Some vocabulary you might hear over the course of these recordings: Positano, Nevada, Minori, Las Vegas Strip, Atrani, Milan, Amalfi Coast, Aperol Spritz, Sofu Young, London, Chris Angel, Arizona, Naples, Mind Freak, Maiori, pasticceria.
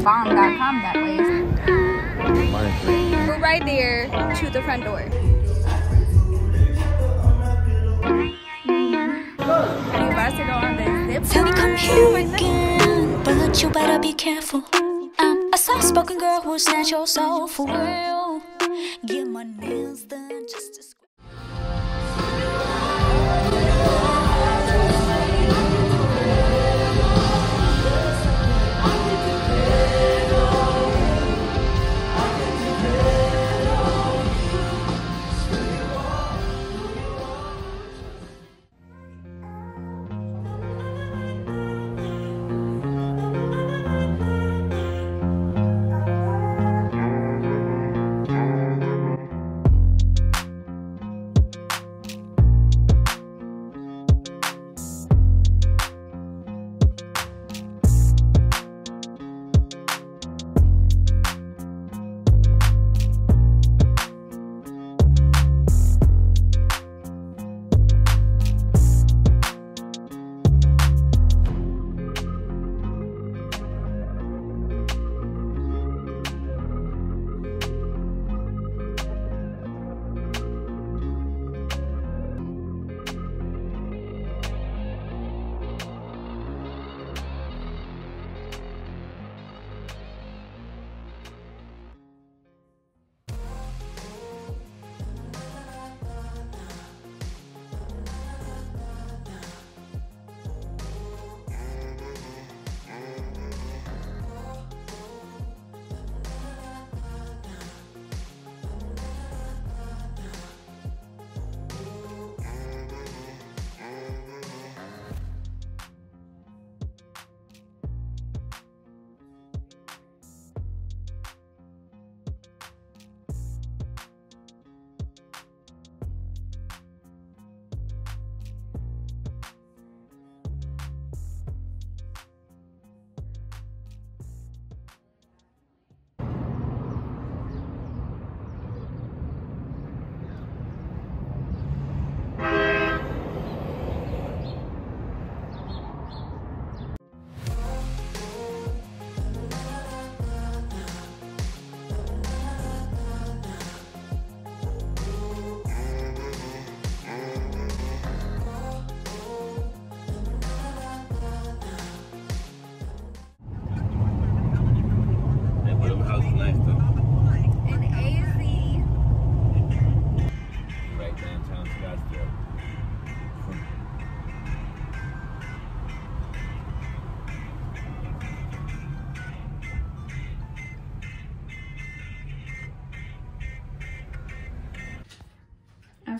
Bomb.com that way. We're right there to the front door. We're about to go on the zip. Tell me come here again, but you better be careful. I'm a soft-spoken girl who's not your soul for real. Get my nails done just to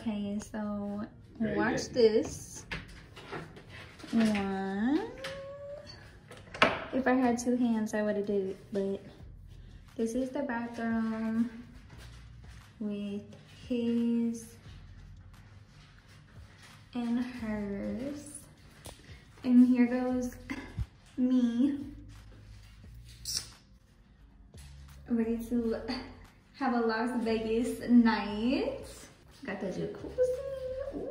okay, so watch this one. If I had two hands, I would have did it, but this is the bathroom with his and hers. And here goes me, ready to have a Las Vegas night. Got the jacuzzi. Ooh.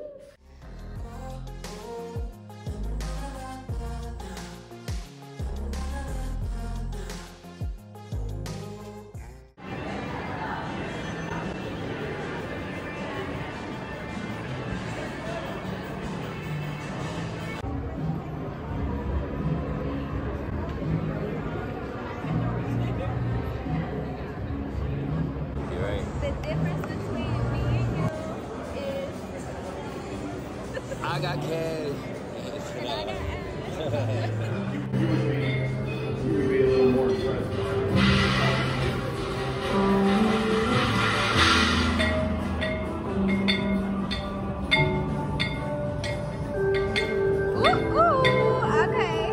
I got cash. You would be a little more impressed. Ooh, ooh, okay.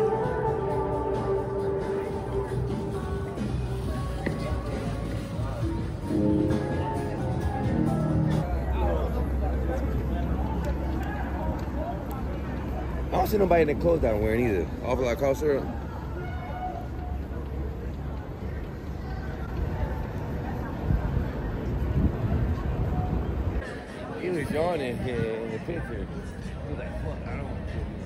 I don't see nobody in the clothes that I'm wearing either. Off of like cough syrup. He was yawning here in the picture. He was like, fuck, I don't want to do this.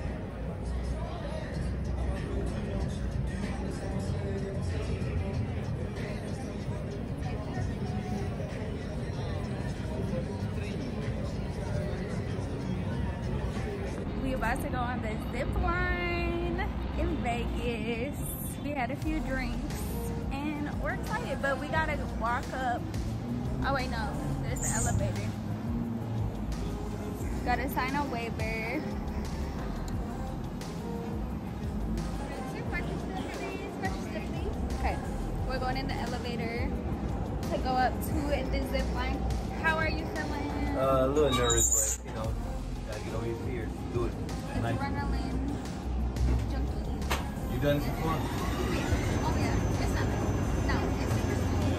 About to go on the zip line in Vegas. We had a few drinks and we're excited, but we gotta walk up. Oh wait, no, there's the elevator. Gotta sign a waiver. Okay, we're going in the elevator to go up to the zip line. How are you feeling? A little nervous, but you know, gotta get over your fears. Do it. Adrenaline junkie. You done this before? Oh yeah, it's not. No, it's super smooth.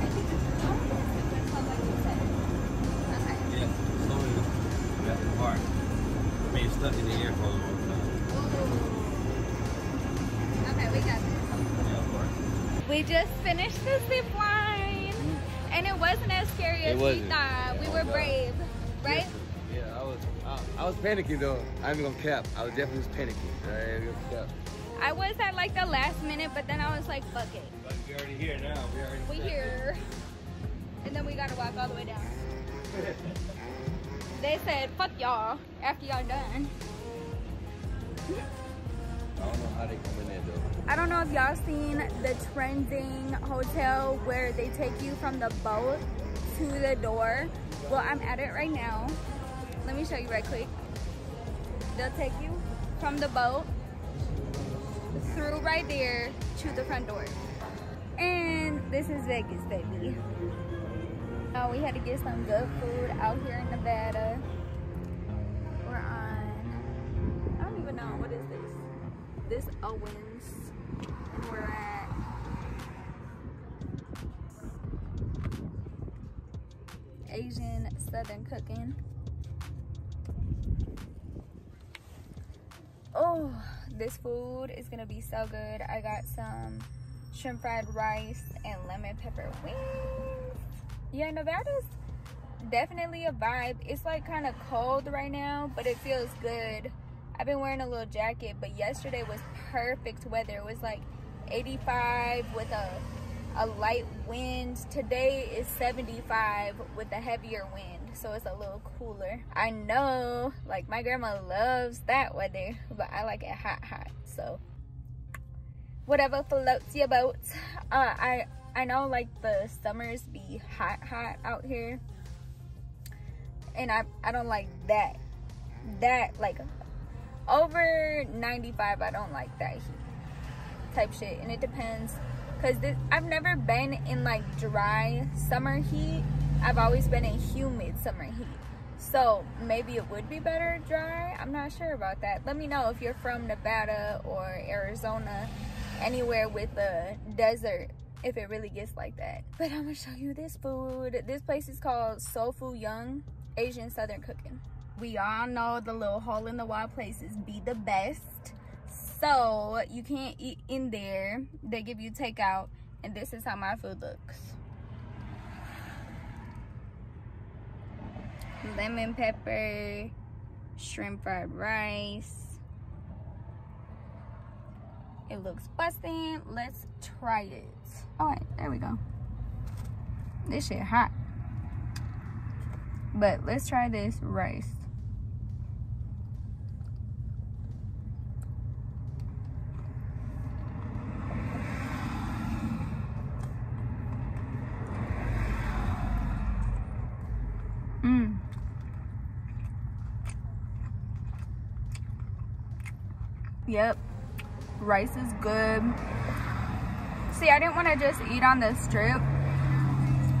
I think it's because like you said. Okay. Yeah, slowly we got the park. I mean, it's stuck in the air for a long time. Ooh. Okay, we got this. Yeah, of course. We just finished the zip line. And it wasn't as scary as we thought. We were brave, right? Yeah, I was panicking though. I'm gonna cap. I was definitely panicking. Right? I was at like the last minute, but then I was like, fuck it. But we're already here now. We're here. And then we gotta walk all the way down. They said, fuck y'all after y'all done. I don't know how they come in there though. I don't know if y'all seen the trending hotel where they take you from the boat to the door. Well, I'm at it right now. Let me show you right quick. They'll take you from the boat through right there to the front door. And this is Vegas, baby. Oh, we had to get some good food out here in Nevada. We're on, I don't even know, what is this? This Owens, and we're at Asian Southern Cooking. Oh, this food is gonna be so good. I got some shrimp fried rice and lemon pepper wings. Yeah, Nevada's definitely a vibe. It's like kind of cold right now, but it feels good. I've been wearing a little jacket, but yesterday was perfect weather. It was like 85 with a light wind. Today is 75 with a heavier wind. So it's a little cooler. I know, like my grandma loves that weather, but I like it hot, so whatever floats your boat. I know like the summers be hot out here, and I don't like that like over 95. I don't like that heat type shit, and it depends, because I've never been in like dry summer heat. I've always been in humid summer heat, so maybe it would be better dry. I'm not sure about that. Let me know if you're from Nevada or Arizona, anywhere with a desert, if it really gets like that. But I'm gonna show you this food. This place is called Sofu Young, Asian Southern Cooking. We all know the little hole in the wall places be the best, so you can't eat in there. They give you takeout, and this is how my food looks. Lemon pepper, shrimp fried rice. It looks busting. Let's try it. All right, there we go. This shit hot. But let's try this rice. Yep, rice is good. See, I didn't want to just eat on the strip.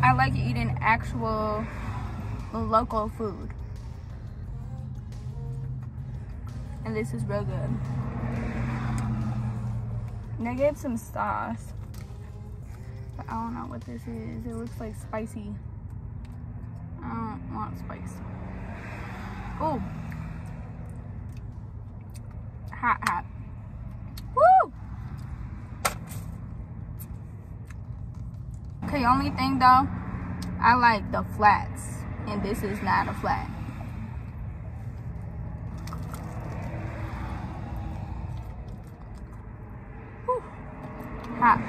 I like eating actual local food. And this is real good. And they gave some sauce. But I don't know what this is. It looks like spicy. I don't want spice. Oh. Hot. Woo! Okay, only thing though, I like the flats in and this is 9 of flat. Whew. Hot.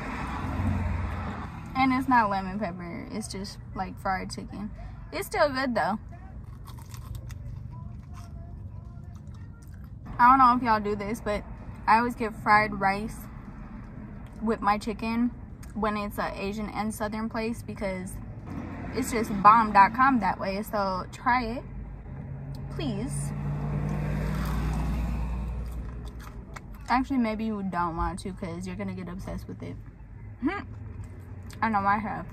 And it's not lemon pepper, it's just like fried chicken. It's still good though. I don't know if y'all do this, but I always get fried rice with my chicken when it's an Asian and Southern place, because it's just bomb.com that way. So try it, please. Actually, maybe you don't want to because you're gonna get obsessed with it. I know I have.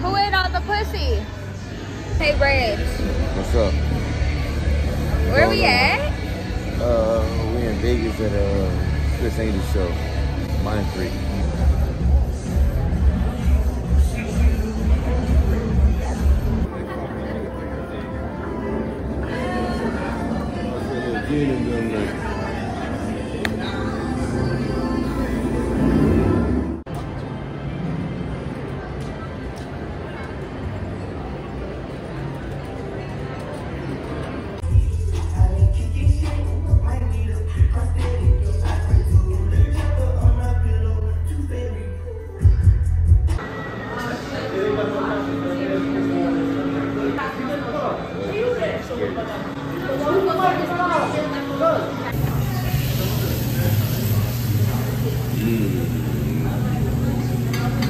Who ate all the pussy? Hey, Reg. What's up? Where we at? We in Vegas at a Chris Angel show. Mind Freak.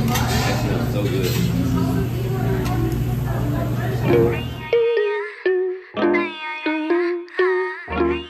That smells so good.